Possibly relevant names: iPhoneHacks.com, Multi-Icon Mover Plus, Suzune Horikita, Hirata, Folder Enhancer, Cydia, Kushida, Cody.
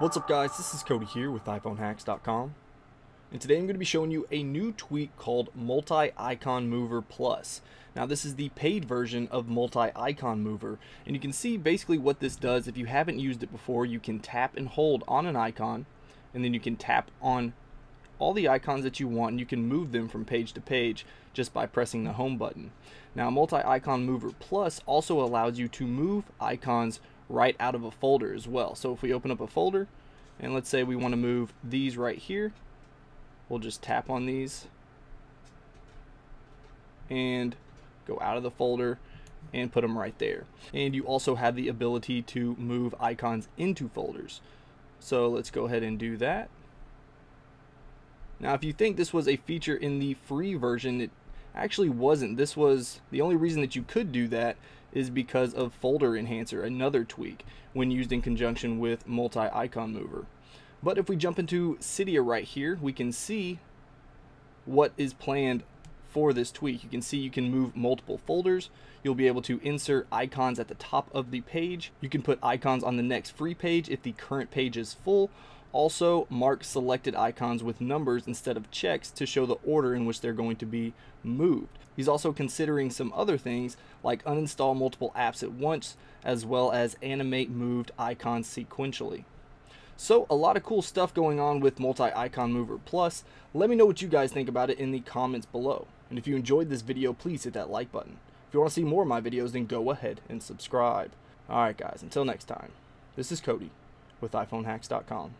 What's up guys, this is Cody here with iPhoneHacks.com, and today I'm going to be showing you a new tweak called Multi-Icon Mover Plus. Now this is the paid version of Multi-Icon Mover, and you can see basically what this does. If you haven't used it before, you can tap and hold on an icon, and then you can tap on all the icons that you want, and you can move them from page to page just by pressing the home button. Now Multi-Icon Mover Plus also allows you to move icons right out of a folder as well. So if we open up a folder and let's say we want to move these right here, we'll just tap on these and go out of the folder and put them right there. And you also have the ability to move icons into folders. So let's go ahead and do that. Now if you think this was a feature in the free version, it actually wasn't. This was the only reason that you could do that is because of Folder Enhancer, another tweak when used in conjunction with Multi-Icon Mover. But if we jump into Cydia right here, we can see what is planned for this tweak. You can see you can move multiple folders. You'll be able to insert icons at the top of the page. You can put icons on the next free page if the current page is full. Also, mark selected icons with numbers instead of checks to show the order in which they're going to be moved. He's also considering some other things like uninstall multiple apps at once, as well as animate moved icons sequentially. So a lot of cool stuff going on with Multi-Icon Mover Plus. Let me know what you guys think about it in the comments below. And if you enjoyed this video, please hit that like button. If you want to see more of my videos, then go ahead and subscribe. Alright guys, until next time, this is Cody with iPhoneHacks.com.